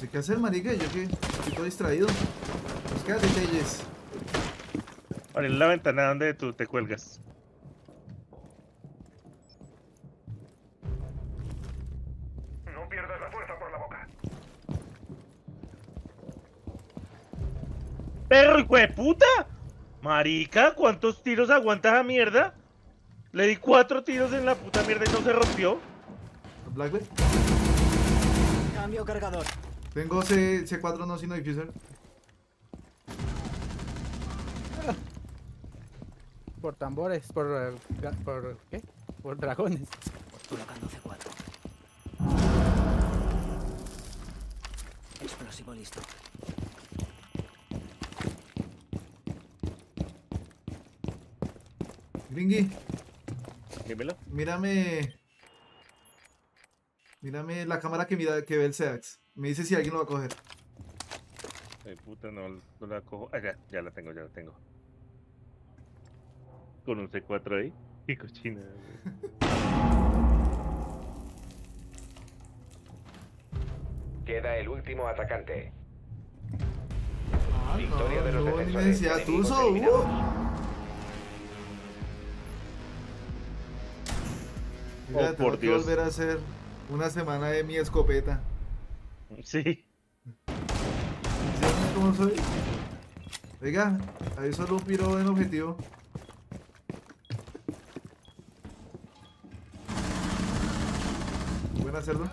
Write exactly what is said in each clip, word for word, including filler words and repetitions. sé qué hacer, marica. Yo que estoy todo distraído. Pues quédate, Telles. Abrir la ventana donde tú te cuelgas. No pierdas la fuerza por la boca. ¡Perro, hijo de puta! Marica, ¿cuántos tiros aguanta esa mierda? Le di cuatro tiros en la puta mierda y no se rompió. ¿Blackberry? Cambio cargador. Tengo C C4 no sino diffuser. Por tambores, por, por ¿qué? Por dragones. Colocando C cuatro. Explosivo listo. Gringy. Dímelo. Mírame. Mírame la cámara que mira que ve el SEAX. Me dice si alguien lo va a coger. Ay, puta, no, no la cojo. Ah, ya, ya la tengo, ya la tengo. Con un C cuatro ahí. Y cochina. Queda el último atacante. Ah, Victoria no, de los no, defensores. Ni me decía, tú so, uh. Mira, oh, por Dios. Volver a hacer una semana de mi escopeta. Sí. ¿Sabes cómo soy? Oiga, hay solo un piro en objetivo. Buena, cerdo.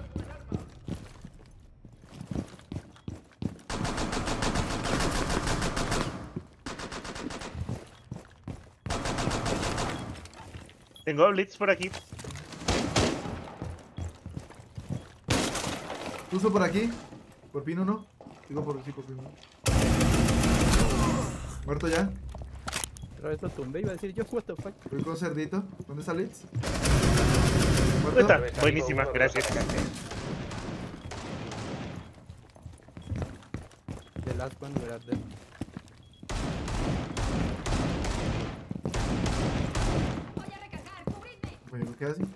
Tengo a Blitz por aquí. Puso por aquí, por pino no. Digo por sí, por pino. Muerto ya. Pero esto tumbe, iba a decir yo, what the fuck. Voy con cerdito. ¿Dónde está Blitz? ¿Dónde está? Buenísima, gracias. The last one, we're at them. Voy a recargar, cubridme. Bueno, ¿qué haces?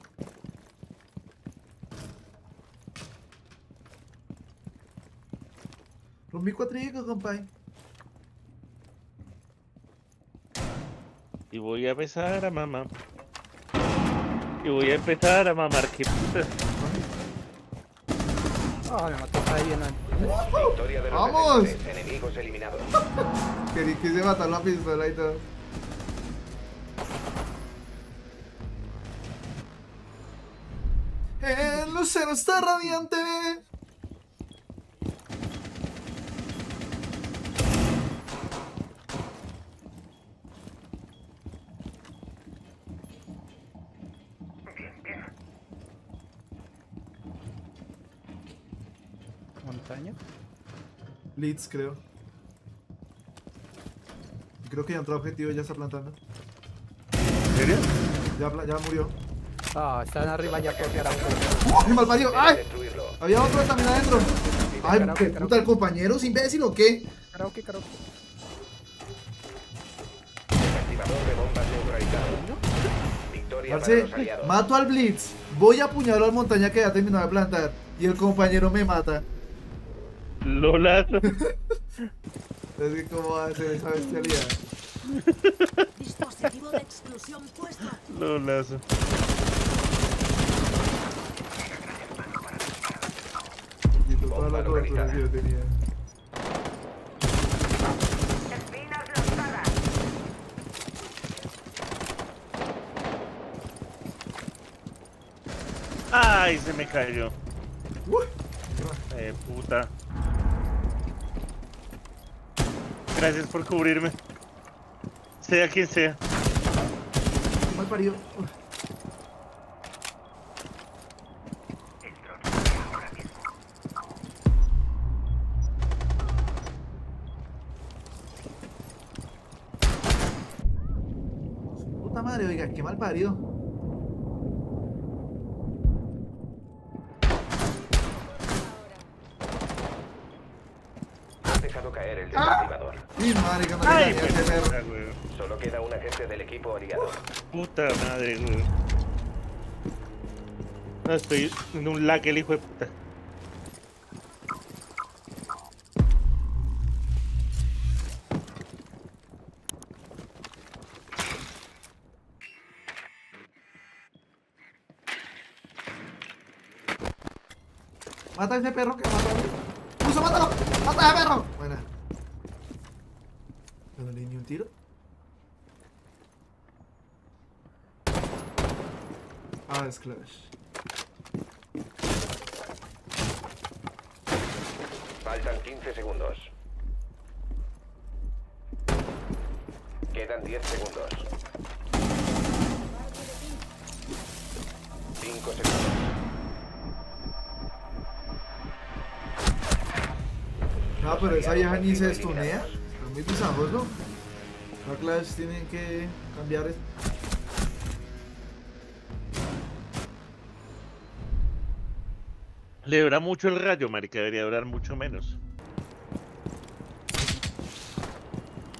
Mi cuatrico, compadre. Y voy a empezar a mamar. Y voy a empezar a mamar, que puta. Ah, me mató ahí bien. ¡Vamos! Enemigos eliminados. Quise matar la pistola y todo. El Lucero está radiante. Blitz, creo. Creo que ya entró objetivo y ya está plantando. ¿En serio? Ya, ya murió. Ah, están arriba ya por carajo. ¡Oh, el malparido! ¡Ay! Había otro también adentro. ¡Ay, qué puta! ¿El compañero es imbécil o qué? Karaoke, karaoke. Activador de bombas neutralizado. Victoria para los aliados. Mato al Blitz. Voy a apuñalar al montaña que ya terminó de plantar. Y el compañero me mata. Lolazo. Es que cómo va a ser esa bestialidad. Dispositivo de exclusión puesto. Lolazo. Quitó toda la cobertura que yo tenía. Espinas lanzadas. Ay, se me cayó. Uy. Eh, puta. Gracias por cubrirme. Sea quien sea. Mal parido. Su puta madre, oiga, qué mal parido. Ha dejado caer el desactivador. ¡Ah! Mi madre, que no ay, puta, solo queda un agente del equipo aliado. Puta madre, güey. No, estoy en un lag el hijo de puta. Mata a ese perro que mata a mí. ¡Puso, mátalo! ¡Mata a ese perro! Buena. Yo no le di ni un tiro. Ah, es Clash. Faltan quince segundos. Quedan diez segundos. cinco segundos. No, pero esa vieja ni se estunea. Está muy desarrollo. La Clash tienen que cambiar esto. Le dura mucho el rayo, marica, debería durar mucho menos.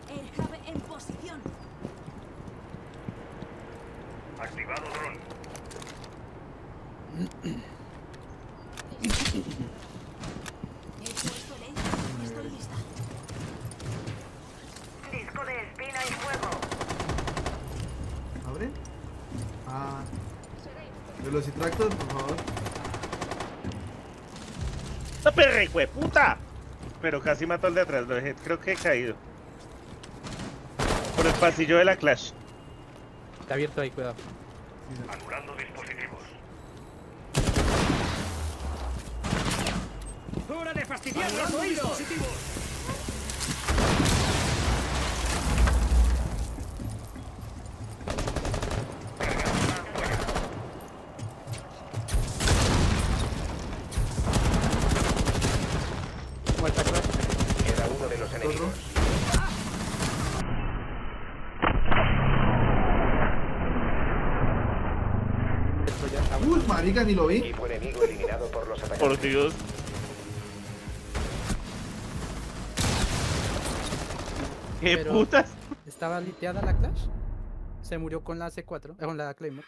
El jab en posición. Activado dron. Estoy lista. Disco de espina y fuego. ¿Abre? Ah. Velocitractor, por favor. ¡No, perre, hijo de puta! Pero casi mató al de atrás, lo dejé, creo que he caído. Por el pasillo de la Clash. Está abierto ahí, cuidado. Anulando dispositivos. ¡Hora de fastidiar los oídos! Marica, ni lo vi. Equipo enemigo eliminado por los atacantes. Por Dios. ¿Qué pero putas? ¿Estaba liteada la Clash? Se murió con la C cuatro, eh, con la Claymore.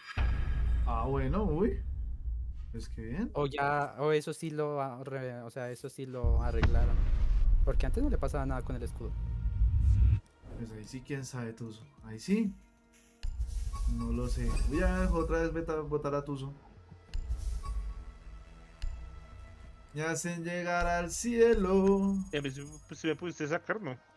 Ah, bueno, uy. Es que bien. O ya, o eso sí lo, o sea, eso sí lo arreglaron. Porque antes no le pasaba nada con el escudo. Pues ahí sí, quién sabe, Tuzo. Ahí sí. No lo sé. Voy a otra vez beta, botar a Tuzo. Me hacen llegar al cielo. Si me pudiste sacar, ¿no?